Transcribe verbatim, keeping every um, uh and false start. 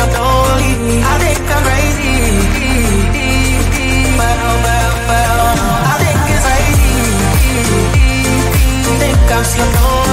so lonely. I think I'm crazy, but oh, but oh, but oh, I think it's crazy. Think I'm so lonely.